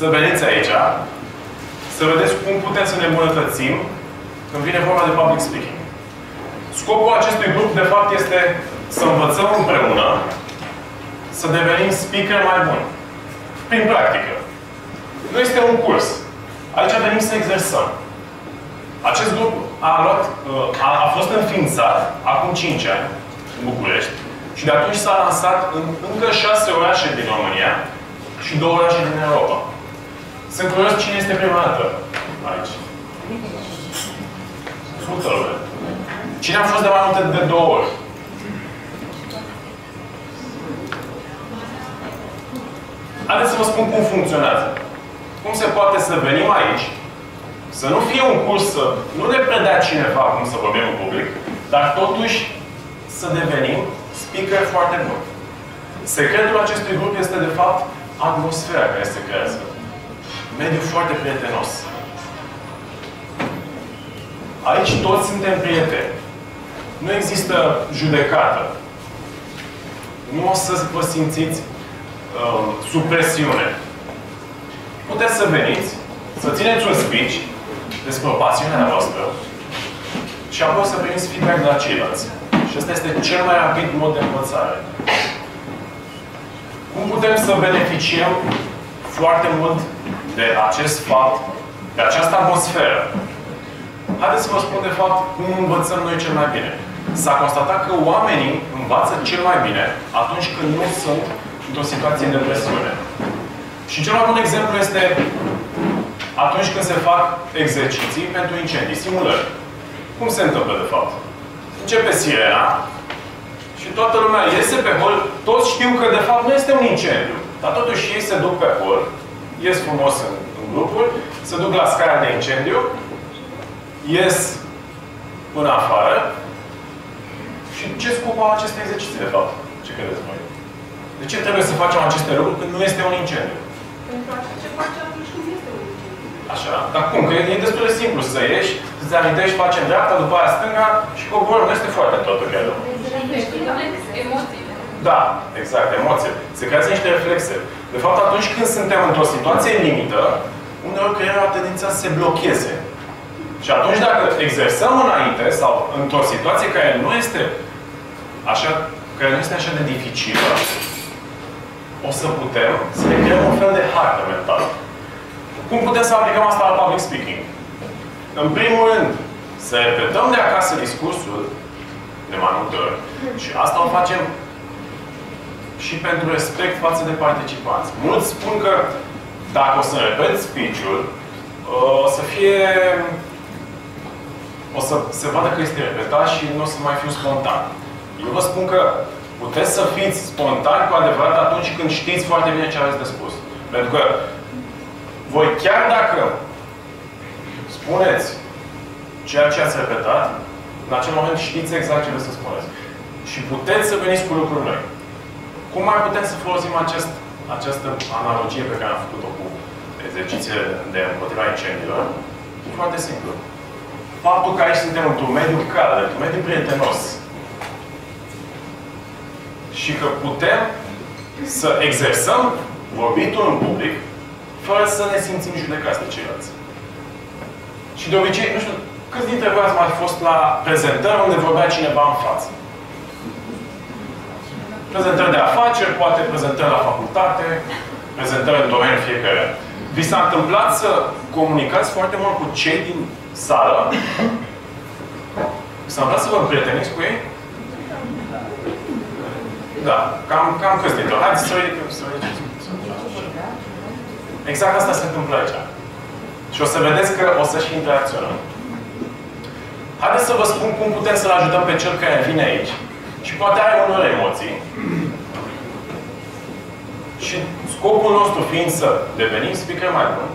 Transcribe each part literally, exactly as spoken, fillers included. să veniți aici, să vedeți cum putem să ne îmbunătățim când vine vorba de public speaking. Scopul acestui grup, de fapt, este să învățăm împreună să devenim speaker mai buni. Prin practică. Nu este un curs. Aici venim să exersăm. Acest grup a, luat, a, a fost înființat acum cinci ani în București și de atunci s-a lansat în încă șase orașe din România și două orașe din Europa. Sunt curios cine este prima dată aici. Fructele. Cine a fost de mai multe de două ori? Haideți să vă spun cum funcționează. Cum se poate să venim aici, să nu fie un curs, să nu ne predea cineva cum să vorbim în public, dar totuși să devenim speaker foarte buni. Secretul acestui grup este, de fapt, atmosfera care se creează. Mediul foarte prietenos. Aici toți suntem prieteni. Nu există judecată. Nu o să vă simțiți uh, sub presiune. Puteți să veniți, să țineți un speech despre pasiunea voastră și apoi să primiți feedback de la ceilalți. Și ăsta este cel mai rapid mod de învățare. Cum putem să beneficiem foarte mult de acest fapt, de această atmosferă? Haideți să vă spun, de fapt, cum învățăm noi cel mai bine. S-a constatat că oamenii învață cel mai bine atunci când nu sunt într-o situație de presiune. Și cel mai bun exemplu este atunci când se fac exerciții pentru incendii, simulări. Cum se întâmplă, de fapt? Începe sirena și toată lumea iese pe hol. Toți știu că, de fapt, nu este un incendiu. Dar totuși ei se duc pe hol, ies frumos în, în grupuri, se duc la scara de incendiu, ies până afară. Și ce scop au aceste exerciții, de fapt? Ce credeți voi? De ce trebuie să facem aceste lucruri când nu este un incendiu? Pentru a ce face atunci când este un incendiu. Așa. Dar cum? Că e destul de simplu să ieși, să-ți amintești, facem dreapta, după aia stânga și coborăm. Nu este foarte totul chiar. Emoțiile. Da, exact, emoții. Se creează niște reflexe. De fapt, atunci când suntem într-o situație limită, uneori creierul are tendința să se blocheze. Și atunci dacă exersăm înainte sau într-o situație care nu este așa, care nu este așa de dificilă, o să putem să ne creăm un fel de hartă mentală. Cum putem să aplicăm asta la public speaking? În primul rând, să repetăm de acasă discursul de mai multe ori. Și asta o facem și pentru respect față de participanți. Mulți spun că dacă o să repet speech-ul, o să fie... o să se vadă că este repetat și nu o să mai fiu spontan. Eu vă spun că puteți să fiți spontani cu adevărat atunci când știți foarte bine ce aveți de spus. Pentru că voi, chiar dacă spuneți ceea ce ați repetat, în acel moment știți exact ce vreți să spuneți. Și puteți să veniți cu lucruri noi. Cum mai putem să folosim acest, această analogie pe care am făcut-o cu exercițiile de împotriva incendiilor? E foarte simplu. Faptul că aici suntem într-un mediu cald, într-un mediu prietenos, și că putem să exersăm vorbitul în public fără să ne simțim judecați de ceilalți. Și de obicei, nu știu, câți dintre voi ați mai fost la prezentări unde vorbea cineva în față? Prezentări de afaceri, poate prezentări la facultate, prezentări în domeniu fiecare. Vi s-a întâmplat să comunicați foarte mult cu cei din sală? Vi s-a întâmplat să vă împrieteniți cu ei? Da. Cam, cam câți dintre ori. Haideți să vedeți. Exact asta se întâmplă aici. Și o să vedeți că o să și interacționăm. Haideți să vă spun cum putem să-l ajutăm pe cel care vine aici. Și poate are unele emoții. Și scopul nostru fiind să devenim speaker mai bun,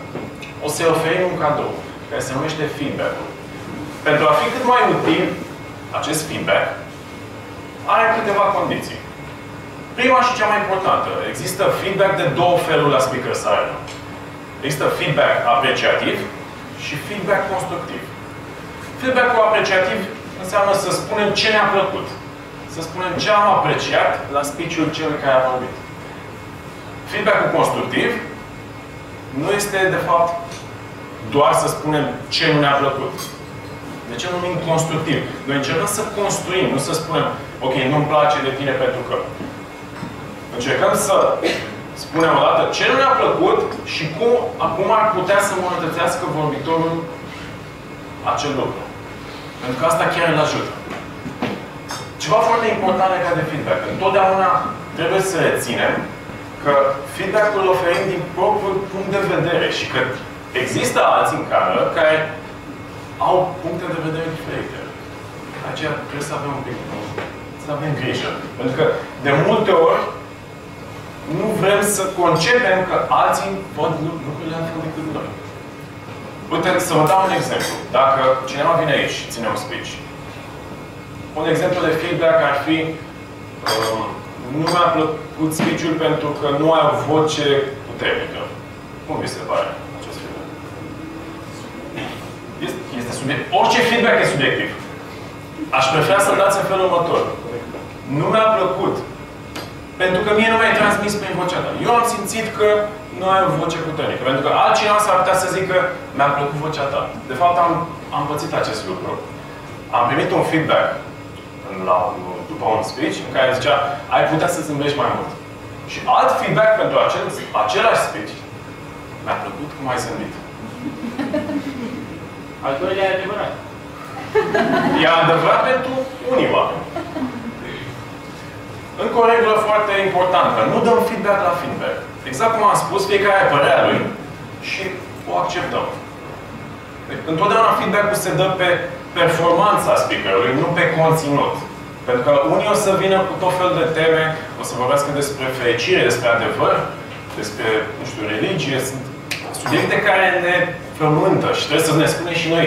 o să-i oferim un cadou care se numește feedback-ul. Pentru a fi cât mai util, acest feedback are câteva condiții. Prima și cea mai importantă. Există feedback de două feluri la Speaker Sirena. Există feedback apreciativ și feedback constructiv. Feedback-ul apreciativ înseamnă să spunem ce ne-a plăcut. Să spunem ce am apreciat la speech-ul celui care a vorbit. Feedback-ul constructiv nu este, de fapt, doar să spunem ce nu ne-a plăcut. De ce numim constructiv? Noi încercăm să construim, nu să spunem ok, nu-mi place de tine pentru că. Încercăm să spunem odată ce nu ne-a plăcut și cum acum ar putea să îmbunătățească vorbitorul acel lucru. Pentru că asta chiar îl ajută. Ceva foarte important legat de feedback. Întotdeauna trebuie să reținem că feedback-ul îl oferim din propriul punct de vedere și că există alții în cameră care au puncte de vedere diferite. Aceea trebuie să avem un pic, să avem grijă. Pentru că, de multe ori, nu vrem să concepem că alții pot lucrurile altfel decât noi. Uite, să vă dau un exemplu. Dacă cineva vine aici și ține un speech, un exemplu de feedback ar fi uh, nu mi-a plăcut speech-ul pentru că nu ai o voce puternică. Cum vi se pare acest feedback? Este, este subiectiv. Orice feedback e subiectiv. Aș prefera să-l dați în felul următor. Nu mi-a plăcut pentru că mie nu mi-ai transmis prin vocea ta. Eu am simțit că nu ai o voce puternică. Pentru că altcineva s-ar putea să zică mi-a plăcut vocea ta. De fapt, am, am pățit acest lucru. Am primit un feedback la, după un speech în care zicea ai putea să zâmbești mai mult. Și alt feedback pentru acel, același speech mi-a plăcut cum ai zâmbit. Al doilea e adevărat. E adevărat pentru unii oameni. Încă o regulă foarte importantă. Nu dăm feedback la feedback. Exact cum am spus, fiecare are părerea lui și o acceptăm. Deci, întotdeauna feedback-ul se dă pe performanța speaker-ului, nu pe conținut. Pentru că unii o să vină cu tot fel de teme, o să vorbească despre fericire, despre adevăr, despre, nu știu, religie. Sunt subiecte care ne frământă și trebuie să ne spune și noi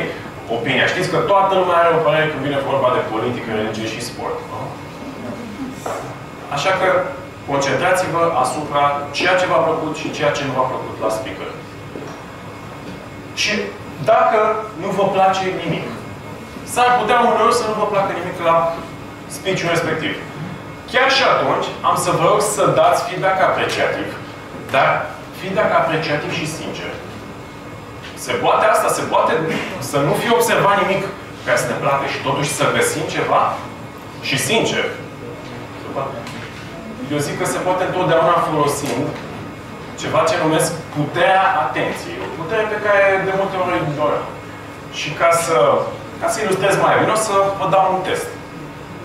opinia. Știți că toată lumea are o părere când vine vorba de politică, religie și sport. Nu? Așa că concentrați-vă asupra ceea ce v-a plăcut și ceea ce nu v-a plăcut la speaker. Și dacă nu vă place nimic, s-ar putea uneori să nu vă placă nimic la speech-ul respectiv. Chiar și atunci, am să vă rog să dați feedback apreciativ, dar feedback apreciativ și sincer. Se poate asta, se poate să nu fie observat nimic care să ne placă și totuși să găsim ceva și sincer. Eu zic că se poate întotdeauna folosind ceva ce numesc puterea atenției. O putere pe care de multe ori o ignorăm. Și ca să, ca să ilustrez mai bine, o să vă dau un test.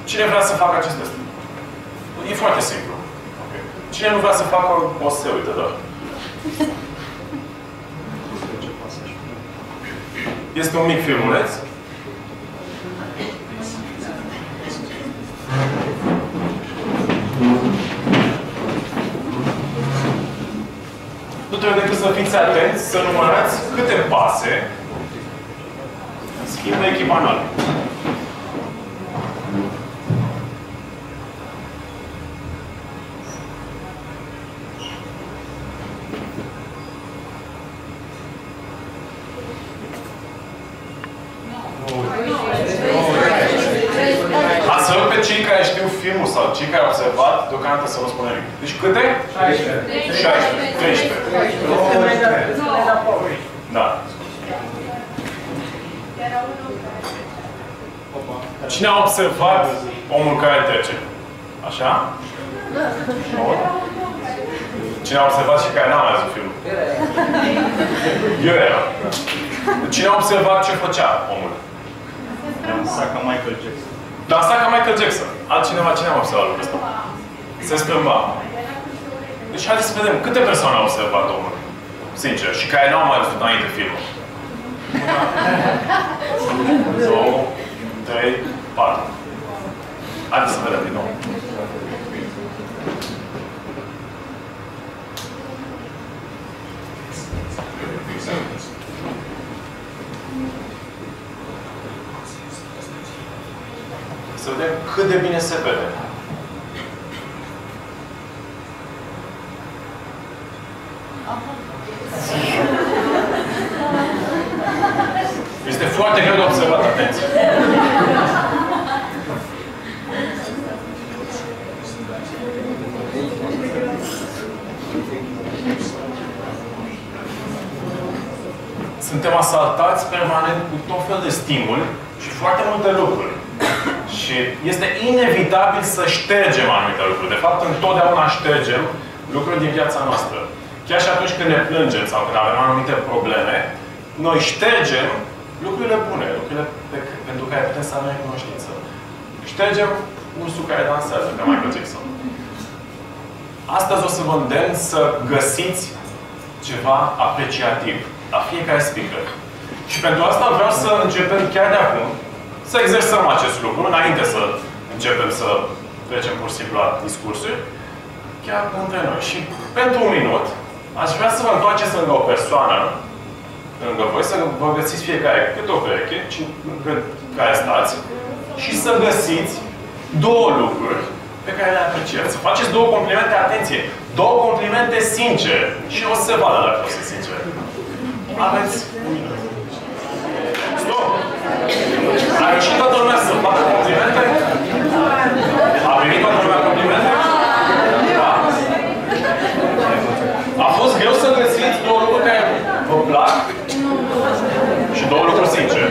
Cine vrea să facă acest test? E foarte simplu. Okay. Cine nu vrea să facă, o să se uite, da. Este un mic filmuleț. Nu trebuie decât să fiți atenți, să numărați câte pase schimbă echipanal. Cei care au observat, deocamdată să nu spună nimic. Deci câte? șaisprezece. treisprezece. Da. Cine a observat omul care trece? Așa? Cine a observat și care n-a mai văzut filmul? Eu era. Cine a observat ce făcea omul? Dansa ca Michael Jackson. Dansa ca Michael Jackson. Altcineva, cine a observat lucrul ăsta? Se strâmba. Deci haideți să vedem câte persoane au observat omul. Sincer. Și care n-au mai văzut înainte filmul. două, trei, patru. Haideți să vedem din nou. Să vedem cât de bine se vede. Este foarte greu de observat, atenție. suntem asaltați permanent cu tot fel de stimuli și foarte multe lucruri. Și este inevitabil să ștergem anumite lucruri. De fapt, întotdeauna ștergem lucruri din viața noastră. Chiar și atunci când ne plângem sau când avem anumite probleme, noi ștergem lucrurile bune, lucrurile pe, pentru care putem să avem cunoștință. Ștergem ursul care dansează, ca Michael Jackson. Astăzi o să vă îndemn să găsiți ceva apreciativ la fiecare speaker. Și pentru asta vreau să începem chiar de acum să exersăm acest lucru, înainte să începem să trecem pur și simplu la discursuri, chiar între noi. Și pentru un minut, aș vrea să vă întoarceți lângă o persoană, lângă voi, să vă găsiți fiecare cât o pereche, care stați, și să găsiți două lucruri pe care le apreciați. Să faceți două complimente, atenție! Două complimente sincere. Și o să se vadă dacă o să fie sincere. Aveți... Stop! A reușit toată lumea să facă complimente? A primit toată lumea complimente? Da. A fost greu să găsiți două lucruri care vă plac și două lucruri sincere.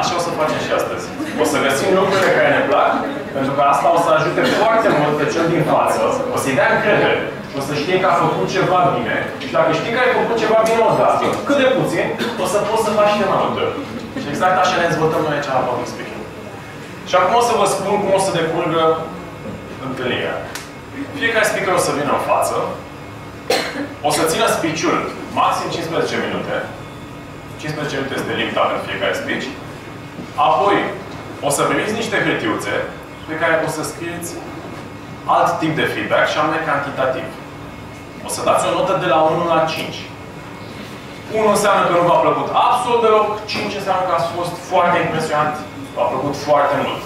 Așa o să facem și astăzi. O să găsim lucrurile care ne plac, pentru că asta o să ajute foarte mult pe cel din față. O să-i dea încredere. O să știe că a făcut ceva bine. Și dacă știi că ai făcut ceva bine, o da. Cât de puțin, o să poți să faci și mai multe. Și exact așa ne dezvoltăm noi aici la public speaking. Și acum o să vă spun cum o să decurgă întâlnirea. Fiecare speaker o să vină în față. O să țină speech-ul maxim cincisprezece minute. cincisprezece minute este limita pentru fiecare speech. Apoi, o să primiți niște hârtiuțe pe care o să scrieți alt tip de feedback și anume cantitativ. O să dați o notă de la unu la cinci. unu înseamnă că nu v-a plăcut absolut deloc, cinci înseamnă că a fost foarte impresionant, v-a plăcut foarte mult.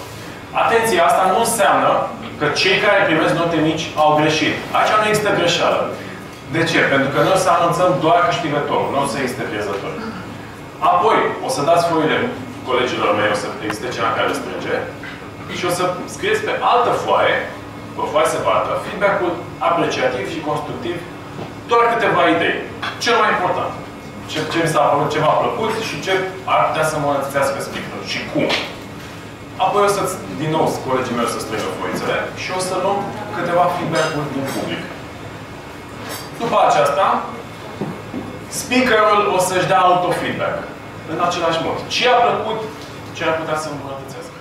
Atenție, asta nu înseamnă că cei care primesc note mici au greșit. Aici nu există greșeală. De ce? Pentru că noi o să anunțăm doar câștigătorul, nu o să existe pierdător. Apoi, o să dați foile colegilor mei, o să existe ceva care le strânge și o să scrieți pe altă foaie, pe foaie separată, feedback-ul apreciativ și constructiv, doar câteva idei. Cel mai important. Ce, ce mi s-a părut, ce m-a plăcut și ce ar putea să mă înțelească speaker-ul. Și cum. Apoi o să, din nou, colegii mei o să strângă foițele și o să luăm câteva feedback-uri din public. După aceasta, speaker-ul o să-și dea auto-feedback. În același mod. Ce a plăcut, ce ar putea să îmbunătățească.